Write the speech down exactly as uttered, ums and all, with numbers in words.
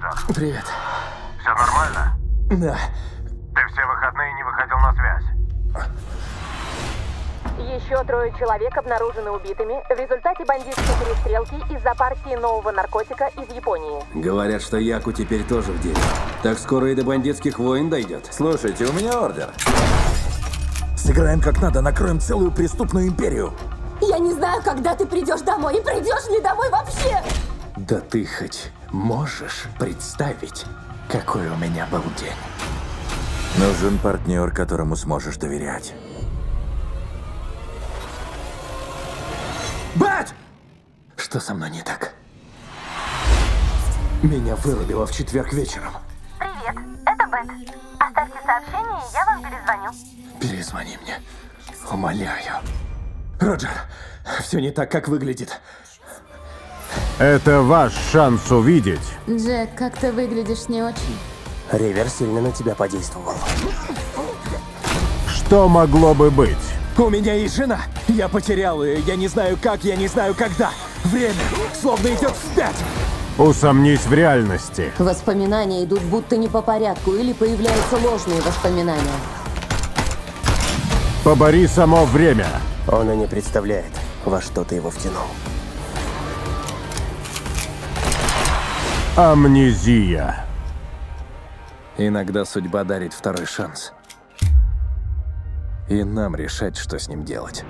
Роджер. Привет. Все нормально? Да. Ты все выходные не выходил на связь. Еще трое человек обнаружены убитыми в результате бандитской перестрелки из-за партии нового наркотика из Японии. Говорят, что Яку теперь тоже в деле. Так скоро и до бандитских войн дойдет. Слушайте, у меня ордер. Сыграем как надо, накроем целую преступную империю. Я не знаю, когда ты придешь домой, и придешь ли домой вообще. Да ты хоть можешь представить, какой у меня был день? Нужен партнер, которому сможешь доверять. Батч! Что со мной не так? Меня вырубило в четверг вечером. Привет, это Бэт. Оставьте сообщение, и я вам перезвоню. Перезвони мне, умоляю. Роджер, все не так, как выглядит. Это ваш шанс увидеть. Джек, как ты выглядишь не очень. Реверс сильно на тебя подействовал. Что могло бы быть? У меня есть жена. Я потерял ее. Я не знаю как, я не знаю когда. Время словно идет вспять. Усомнись в реальности. Воспоминания идут будто не по порядку или появляются ложные воспоминания. Побори само время. Он и не представляет, во что ты его втянул. Амнезия. Иногда судьба дарит второй шанс. И нам решать, что с ним делать.